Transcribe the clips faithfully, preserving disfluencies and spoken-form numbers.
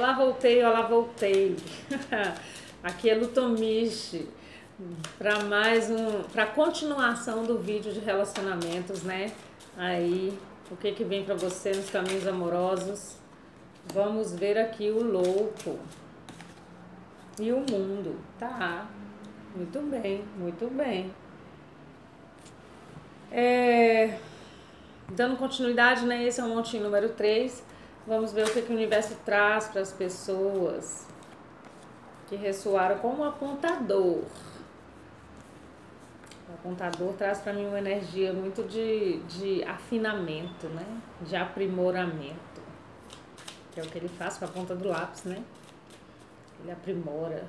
Olá, voltei, olá, voltei. Aqui é Lu Tomich para mais um, para continuação do vídeo de relacionamentos, né? Aí, o que que vem para você nos caminhos amorosos? Vamos ver aqui o louco e o mundo, tá? Muito bem, muito bem. É... Dando continuidade, né? Esse é o montinho número três. Vamos ver o que, que o universo traz para as pessoas que ressoaram como um apontador. O apontador traz para mim uma energia muito de, de afinamento, né? De aprimoramento. Que é o que ele faz com a ponta do lápis, né? Ele aprimora.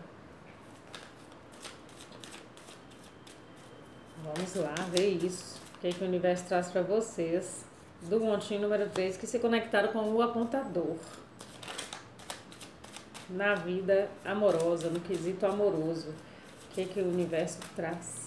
Vamos lá ver isso. O que, que o universo traz para vocês? Do montinho número três, que se conectaram com o apontador na vida amorosa, no quesito amoroso. O que é que o universo traz?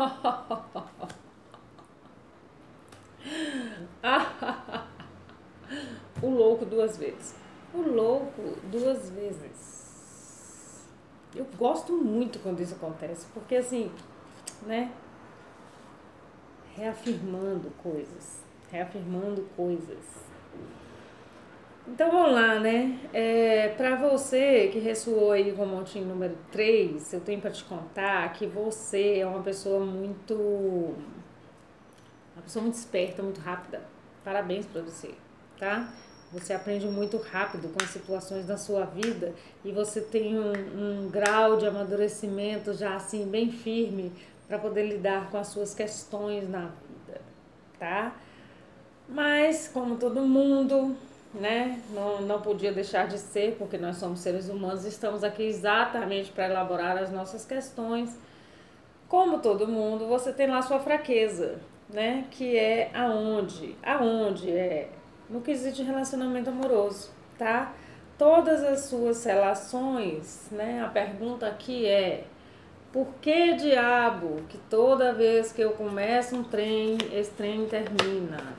Ah. O louco duas vezes. O louco duas vezes. Eu gosto muito quando isso acontece, porque assim, né? Reafirmando coisas, reafirmando coisas. Então vamos lá, né? É, pra você que ressoou aí com o montinho número três, eu tenho pra te contar que você é uma pessoa muito... Uma pessoa muito esperta, muito rápida. Parabéns pra você, tá? Você aprende muito rápido com as situações da sua vida e você tem um, um grau de amadurecimento já assim bem firme pra poder lidar com as suas questões na vida, tá? Mas, como todo mundo... Né? Não, não podia deixar de ser, porque nós somos seres humanos e estamos aqui exatamente para elaborar as nossas questões. Como todo mundo, você tem lá sua fraqueza, né? Que é aonde? Aonde é? No quesito de relacionamento amoroso, tá? Todas as suas relações, né? A pergunta aqui é: por que diabo que toda vez que eu começo um trem, esse trem termina?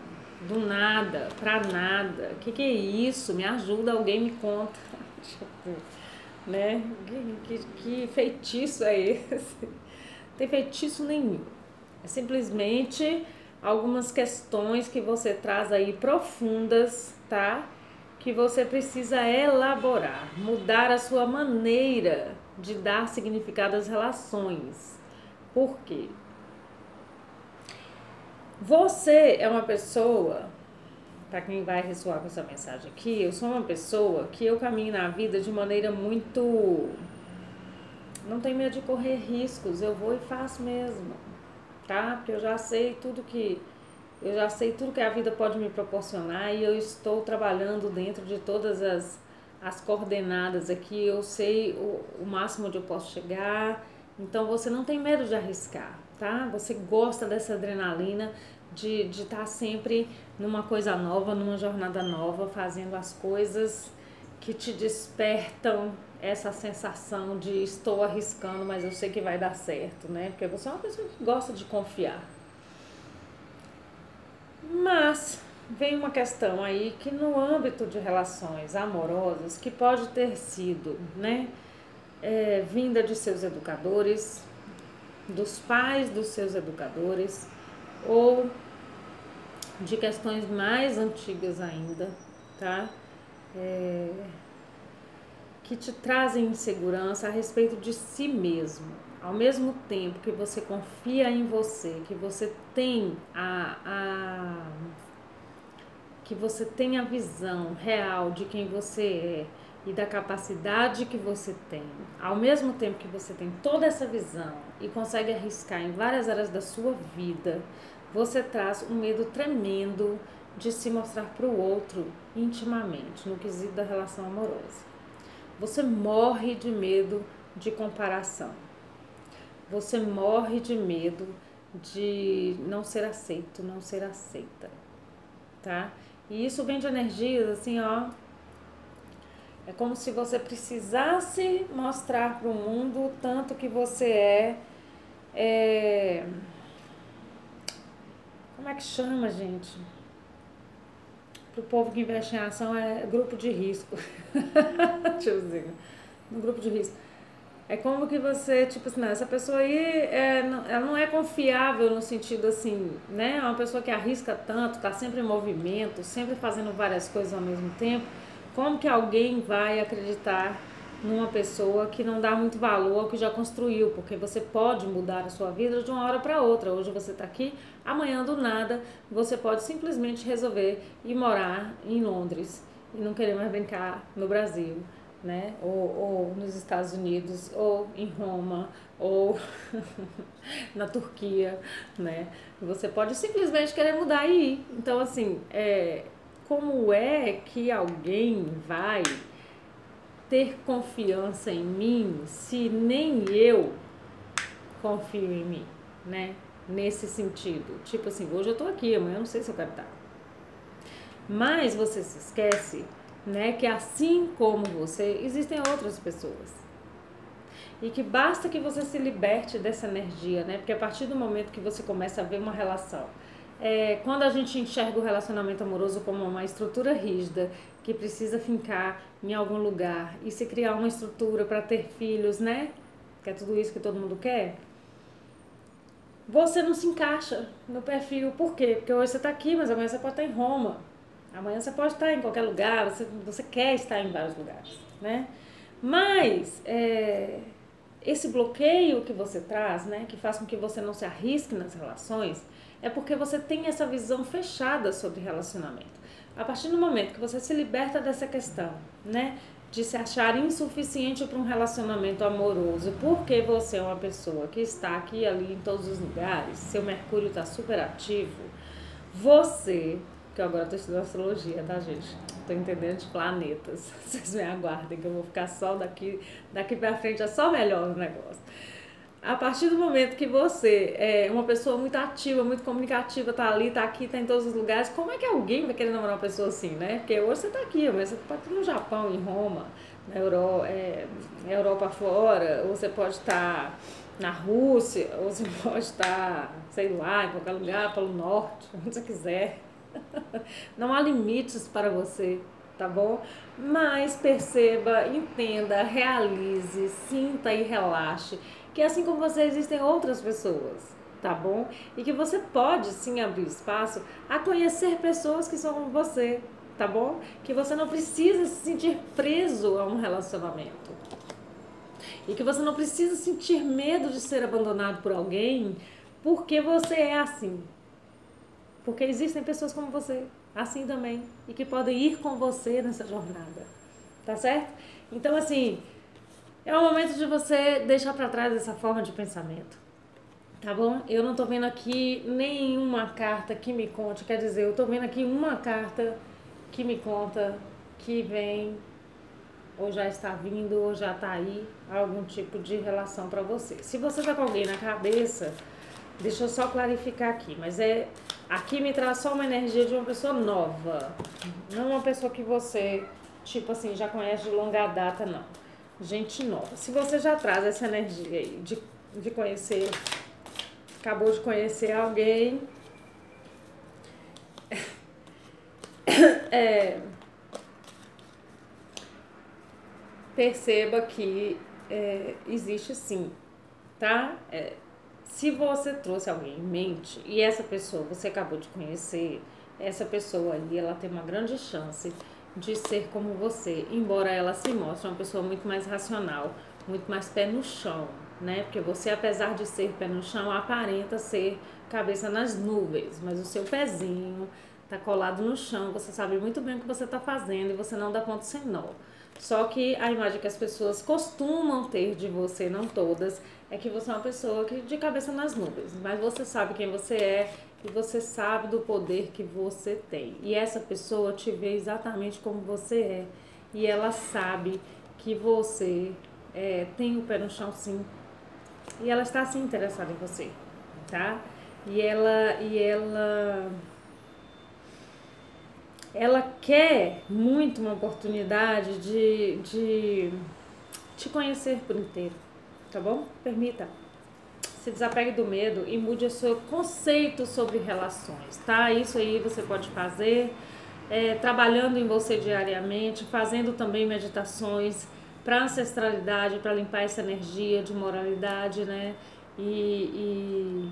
Do nada, pra nada. Que que é isso? Me ajuda, alguém me conta. Né? Que, que, que feitiço é esse? Não tem feitiço nenhum. É simplesmente algumas questões que você traz aí profundas, tá? Que você precisa elaborar, mudar a sua maneira de dar significado às relações. Por quê? Você é uma pessoa, para quem vai ressoar com essa mensagem aqui, eu sou uma pessoa que eu caminho na vida de maneira muito... Não tenho medo de correr riscos, eu vou e faço mesmo, tá? Porque eu já sei tudo que... Eu já sei tudo que a vida pode me proporcionar e eu estou trabalhando dentro de todas as, as coordenadas aqui, eu sei o, o máximo onde eu posso chegar, então você não tem medo de arriscar. Tá? Você gosta dessa adrenalina de de estar sempre numa coisa nova, numa jornada nova, fazendo as coisas que te despertam essa sensação de estou arriscando, mas eu sei que vai dar certo, né? Porque você é uma pessoa que gosta de confiar. Mas vem uma questão aí que no âmbito de relações amorosas, que pode ter sido, né? É, vinda de seus educadores... dos pais dos seus educadores ou de questões mais antigas ainda, tá? É, que te trazem insegurança a respeito de si mesmo. Ao mesmo tempo que você confia em você, que você tem a, a que você tem a visão real de quem você é e da capacidade que você tem, ao mesmo tempo que você tem toda essa visão e consegue arriscar em várias áreas da sua vida, você traz um medo tremendo de se mostrar para o outro intimamente, no quesito da relação amorosa. Você morre de medo de comparação. Você morre de medo de não ser aceito, não ser aceita, tá? E isso vem de energias, assim, ó. É como se você precisasse mostrar para o mundo o tanto que você é, é... Como é que chama, gente? Para o povo que investe em ação é grupo de risco. Tiozinho. No grupo de risco. É como que você, tipo assim, não, essa pessoa aí, é, ela não é confiável no sentido assim, né? É uma pessoa que arrisca tanto, tá sempre em movimento, sempre fazendo várias coisas ao mesmo tempo. Como que alguém vai acreditar numa pessoa que não dá muito valor ao que já construiu? Porque você pode mudar a sua vida de uma hora para outra. Hoje você tá aqui, amanhã do nada, você pode simplesmente resolver ir morar em Londres e não querer mais brincar no Brasil, né? Ou, ou nos Estados Unidos, ou em Roma, ou na Turquia, né? Você pode simplesmente querer mudar e ir. Então, assim, é, como é que alguém vai ter confiança em mim se nem eu confio em mim, né? Nesse sentido, tipo assim, hoje eu tô aqui, amanhã eu não sei se eu quero estar. Mas você se esquece, né, que assim como você, existem outras pessoas. E que basta que você se liberte dessa energia, né? Porque a partir do momento que você começa a ver uma relação, é, quando a gente enxerga o relacionamento amoroso como uma estrutura rígida, que precisa fincar em algum lugar, e se criar uma estrutura para ter filhos, né? Que é tudo isso que todo mundo quer. Você não se encaixa no perfil. Por quê? Porque hoje você tá aqui, mas amanhã você pode estar em Roma. Amanhã você pode estar em qualquer lugar, você, você quer estar em vários lugares, né? Mas é, esse bloqueio que você traz, né, que faz com que você não se arrisque nas relações, é porque você tem essa visão fechada sobre relacionamento. A partir do momento que você se liberta dessa questão, né, de se achar insuficiente para um relacionamento amoroso, porque você é uma pessoa que está aqui e ali em todos os lugares, seu Mercúrio está super ativo, você... que eu agora estou estudando astrologia, tá, gente? Estou entendendo de planetas. Vocês me aguardem que eu vou ficar só daqui, daqui pra frente, é só melhor o negócio. A partir do momento que você é uma pessoa muito ativa, muito comunicativa, tá ali, tá aqui, tá em todos os lugares, como é que alguém vai querer namorar uma pessoa assim, né? Porque hoje você tá aqui, mas você pode estar no Japão, em Roma, na Euro, é, Europa fora, ou você pode estar na Rússia, ou você pode estar, sei lá, em qualquer lugar, pelo norte, onde você quiser. Não há limites para você, tá bom? Mas perceba, entenda, realize, sinta e relaxe, que assim como você existem outras pessoas, tá bom? E que você pode sim abrir espaço a conhecer pessoas que são como você, tá bom? Que você não precisa se sentir preso a um relacionamento. E que você não precisa sentir medo de ser abandonado por alguém porque você é assim. Porque existem pessoas como você, assim também, e que podem ir com você nessa jornada, tá certo? Então, assim, é o momento de você deixar pra trás essa forma de pensamento, tá bom? Eu não tô vendo aqui nenhuma carta que me conte, quer dizer, eu tô vendo aqui uma carta que me conta que vem, ou já está vindo, ou já tá aí, algum tipo de relação pra você. Se você tá com alguém na cabeça, deixa eu só clarificar aqui, mas é... Aqui me traz só uma energia de uma pessoa nova, não uma pessoa que você, tipo assim, já conhece de longa data, não. Gente nova. Se você já traz essa energia aí de, de conhecer, acabou de conhecer alguém, é, perceba que é, existe sim, tá? É, se você trouxe alguém em mente e essa pessoa você acabou de conhecer, essa pessoa aí, ela tem uma grande chance de ser como você, embora ela se mostre uma pessoa muito mais racional, muito mais pé no chão, né? Porque você, apesar de ser pé no chão, aparenta ser cabeça nas nuvens, mas o seu pezinho tá colado no chão, você sabe muito bem o que você tá fazendo e você não dá ponto sem nó. Só que a imagem que as pessoas costumam ter de você, não todas, é que você é uma pessoa que de cabeça nas nuvens. Mas você sabe quem você é e você sabe do poder que você tem. E essa pessoa te vê exatamente como você é. E ela sabe que você é, tem o pé no chão, sim. E ela está, sim, interessada em você, tá? E ela... E ela... Ela quer muito uma oportunidade de, de te conhecer por inteiro, tá bom? Permita. Se desapegue do medo e mude o seu conceito sobre relações, tá? Isso aí você pode fazer é, trabalhando em você diariamente, fazendo também meditações para ancestralidade, para limpar essa energia de moralidade, né? E... e...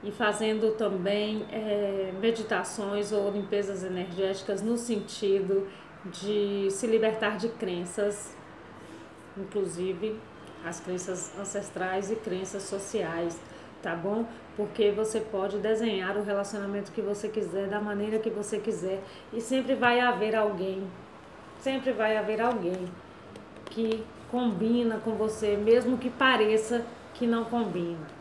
E fazendo também é, meditações ou limpezas energéticas no sentido de se libertar de crenças, inclusive as crenças ancestrais e crenças sociais, tá bom? Porque você pode desenhar o relacionamento que você quiser, da maneira que você quiser, e sempre vai haver alguém, sempre vai haver alguém que combina com você, mesmo que pareça que não combina.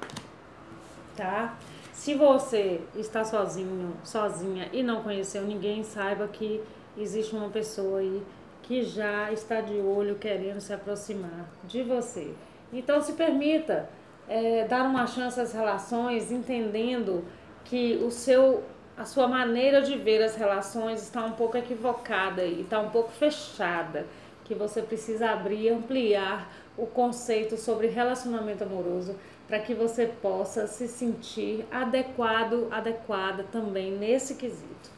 Tá? Se você está sozinho, sozinha e não conheceu ninguém, saiba que existe uma pessoa aí que já está de olho querendo se aproximar de você. Então se permita é, dar uma chance às relações, entendendo que o seu, a sua maneira de ver as relações está um pouco equivocada e está um pouco fechada, que você precisa abrir e ampliar o conceito sobre relacionamento amoroso, para que você possa se sentir adequado, adequada também nesse quesito.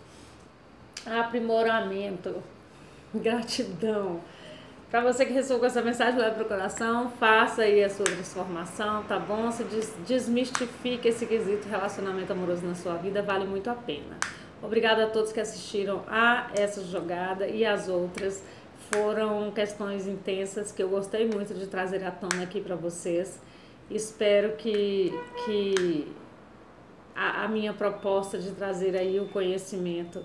Aprimoramento, gratidão. Para você que ressoou com essa mensagem, leve para o coração, faça aí a sua transformação, tá bom? Se des desmistifique esse quesito relacionamento amoroso na sua vida, vale muito a pena. Obrigada a todos que assistiram a essa jogada e as outras. Foram questões intensas que eu gostei muito de trazer à tona aqui para vocês. Espero que, que a, a minha proposta de trazer aí o conhecimento,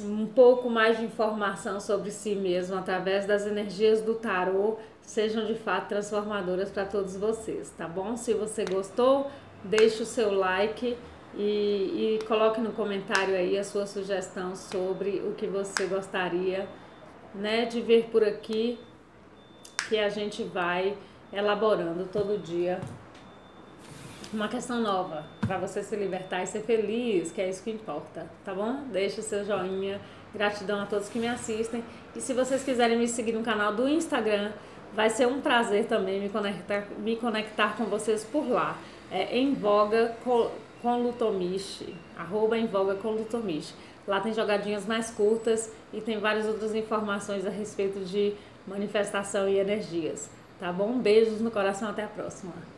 um pouco mais de informação sobre si mesmo, através das energias do tarô, sejam de fato transformadoras para todos vocês, tá bom? Se você gostou, deixe o seu like e, e coloque no comentário aí a sua sugestão sobre o que você gostaria, né, de ver por aqui, que a gente vai... elaborando todo dia uma questão nova para você se libertar e ser feliz, que é isso que importa, tá bom? Deixa o seu joinha, gratidão a todos que me assistem, e se vocês quiserem me seguir no canal do Instagram, vai ser um prazer também me conectar, me conectar com vocês por lá, é em voga com, com Lu Tomich, arroba em voga com Lu Tomich. Lá tem jogadinhas mais curtas e tem várias outras informações a respeito de manifestação e energias. Tá bom? Beijos no coração, até a próxima.